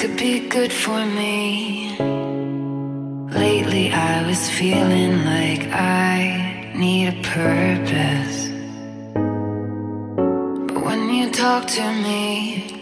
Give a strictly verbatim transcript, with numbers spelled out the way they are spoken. could be good for me. Lately I was feeling like I need a purpose. But when you talk to me,